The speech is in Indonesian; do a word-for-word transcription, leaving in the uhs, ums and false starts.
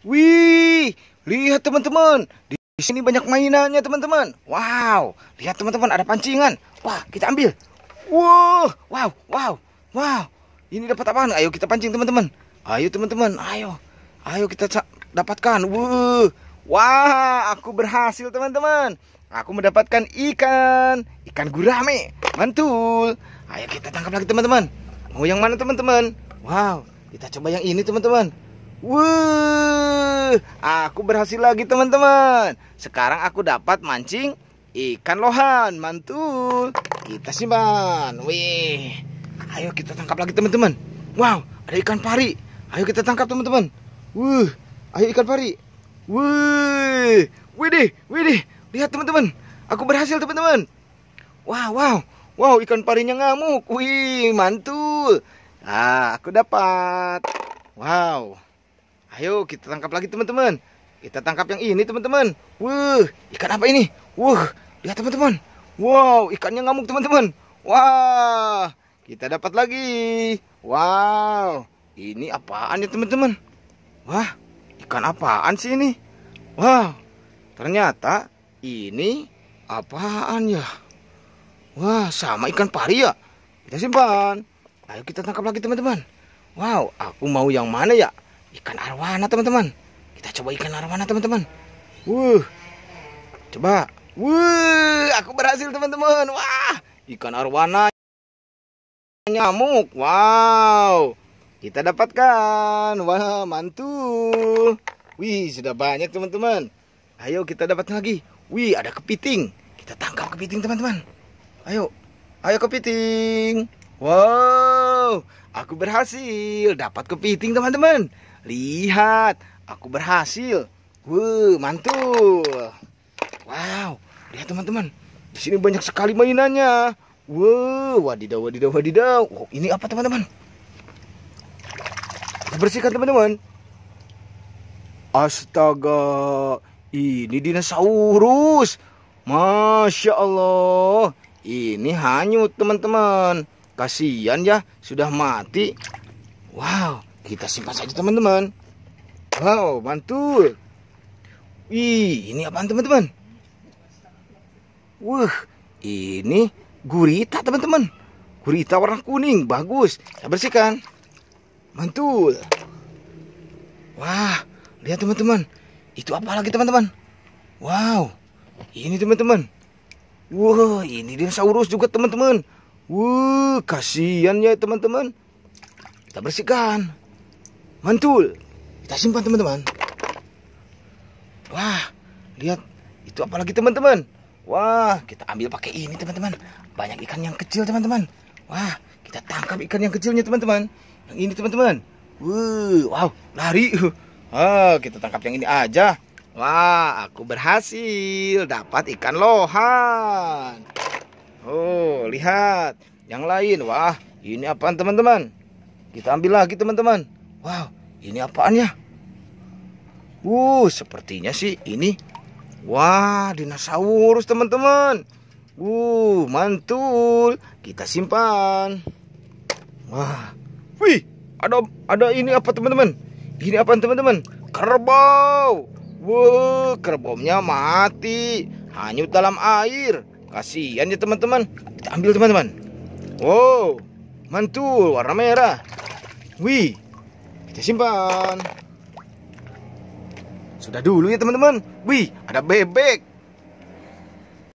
Wih, lihat teman-teman. Di sini banyak mainannya teman-teman. Wow, lihat teman-teman ada pancingan. Wah, kita ambil. Wow, wow, wow, wow. Ini dapat apaan? Ayo kita pancing teman-teman. Ayo teman-teman, ayo. Ayo kita dapatkan. Wuh. Wah, aku berhasil teman-teman. Aku mendapatkan ikan. Ikan gurame. Mantul. Ayo kita tangkap lagi teman-teman. Mau yang mana teman-teman? Wow, kita coba yang ini teman-teman. Wuh, aku berhasil lagi teman-teman. Sekarang aku dapat mancing ikan lohan, mantul. Kita simpan. Wih, ayo kita tangkap lagi teman-teman. Wow, ada ikan pari. Ayo kita tangkap teman-teman. Wuh, ayo ikan pari. Wuh, widih, widih. Lihat teman-teman, aku berhasil teman-teman. Wow, wow, wow, ikan parinya ngamuk. Wih, mantul. Nah, aku dapat. Wow. Ayo kita tangkap lagi teman-teman. Kita tangkap yang ini teman-teman. Wuh, ikan apa ini? Wuh, lihat teman-teman. Wow, ikannya ngamuk teman-teman. Wah, kita dapat lagi. Wow, ini apaan ya teman-teman? Wah, ikan apaan sih ini? Wow, ternyata ini apaan ya? Wah, sama ikan pari ya? Kita simpan. Ayo kita tangkap lagi teman-teman. Wow, aku mau yang mana ya? Ikan arwana teman-teman. Kita coba ikan arwana teman-teman. Wuh, coba. Wuh, aku berhasil teman-teman. Wah, ikan arwana nyamuk. Wow, kita dapatkan. Wah, mantul. Wih, sudah banyak teman-teman. Ayo kita dapat lagi. Wih, ada kepiting. Kita tangkap kepiting teman-teman. Ayo, ayo kepiting. Wow, aku berhasil dapat kepiting teman-teman. Lihat, aku berhasil. Wuh, mantul. Wow, lihat teman-teman. Di sini banyak sekali mainannya. Wuh, wadidaw, wadidaw, wadidaw. Wow, ini apa teman-teman? Kita bersihkan teman-teman. Astaga, ini dinosaurus. Masya Allah, ini hanyut teman-teman. Kasihan ya, sudah mati. Wow, kita simpan saja teman-teman. Wow, mantul. Wih, ini apaan teman-teman? Wah, ini gurita teman-teman. Gurita warna kuning, bagus. Kita bersihkan. Mantul. Wah, lihat teman-teman. Itu apa lagi teman-teman? Wow, ini teman-teman. Wah, ini dinosaurus juga teman-teman. Wuh, kasihan ya teman-teman. Kita bersihkan. Mantul. Kita simpan teman-teman. Wah, lihat. Itu apa lagi teman-teman? Wah, kita ambil pakai ini teman-teman. Banyak ikan yang kecil teman-teman. Wah, kita tangkap ikan yang kecilnya teman-teman. Yang ini teman-teman. Wuh, wow, lari. Ah, kita tangkap yang ini aja. Wah, aku berhasil dapat ikan lohan. Oh, lihat yang lain. Wah, ini apaan teman-teman? Kita ambil lagi teman-teman. Wow, ini apaan ya? Uh, sepertinya sih ini. Wah, dinosaurus teman-teman. Uh, mantul. Kita simpan. Wah, wih, ada ada ini apa teman-teman? Ini apaan teman-teman? Kerbau. Wow, kerbaunya mati, hanyut dalam air. Kasihan ya teman-teman. Kita ambil teman-teman. Wow, mantul, warna merah. Wih, kita simpan. Sudah dulu ya teman-teman. Wih, ada bebek.